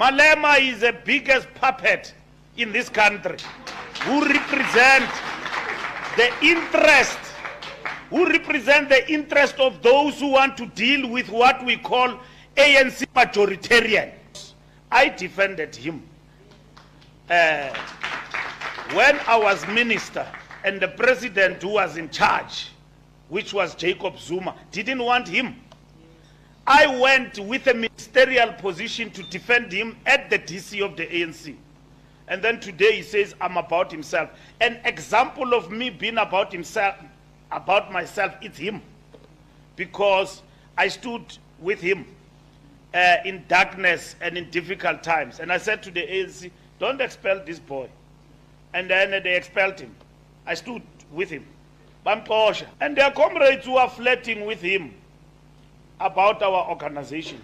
Malema is the biggest puppet in this country who represent the interest of those who want to deal with what we call ANC majoritarian. I defended him when I was minister, and the president who was in charge, which was Jacob Zuma, didn't want him. I went with a ministerial position to defend him at the DC of the ANC. And then today he says I'm about himself. An example of me being about myself, it's him. Because I stood with him in darkness and in difficult times. And I said to the ANC, don't expel this boy. And then they expelled him. I stood with him. Bamphosha. And their comrades who are flirting with him about our organization.